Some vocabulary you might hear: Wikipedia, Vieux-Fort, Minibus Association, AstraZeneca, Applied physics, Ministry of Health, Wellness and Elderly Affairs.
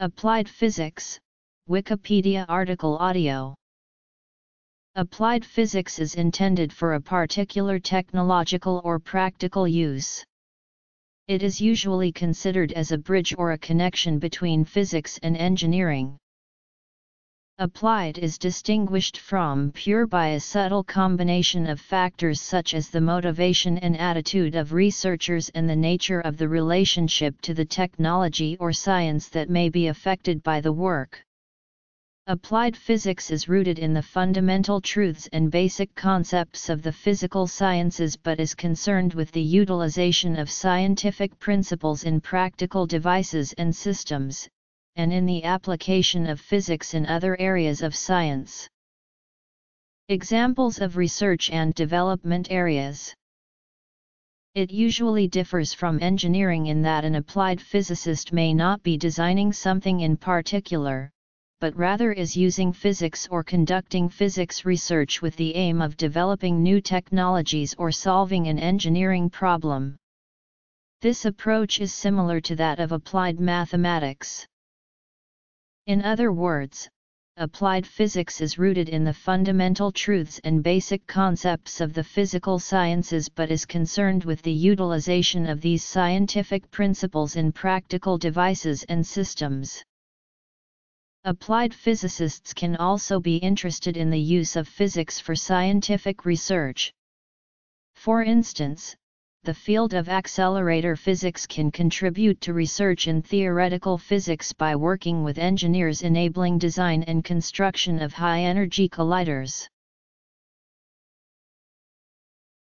Applied Physics, Wikipedia article audio. Applied physics is intended for a particular technological or practical use. It is usually considered as a bridge or a connection between physics and engineering. Applied is distinguished from pure by a subtle combination of factors such as the motivation and attitude of researchers and the nature of the relationship to the technology or science that may be affected by the work. Applied physics is rooted in the fundamental truths and basic concepts of the physical sciences but is concerned with the utilization of scientific principles in practical devices and systems, and in the application of physics in other areas of science. Examples of research and development areas. It usually differs from engineering in that an applied physicist may not be designing something in particular, but rather is using physics or conducting physics research with the aim of developing new technologies or solving an engineering problem. This approach is similar to that of applied mathematics. In other words, applied physics is rooted in the fundamental truths and basic concepts of the physical sciences but is concerned with the utilization of these scientific principles in practical devices and systems. Applied physicists can also be interested in the use of physics for scientific research. For instance, the field of accelerator physics can contribute to research in theoretical physics by working with engineers enabling design and construction of high-energy colliders.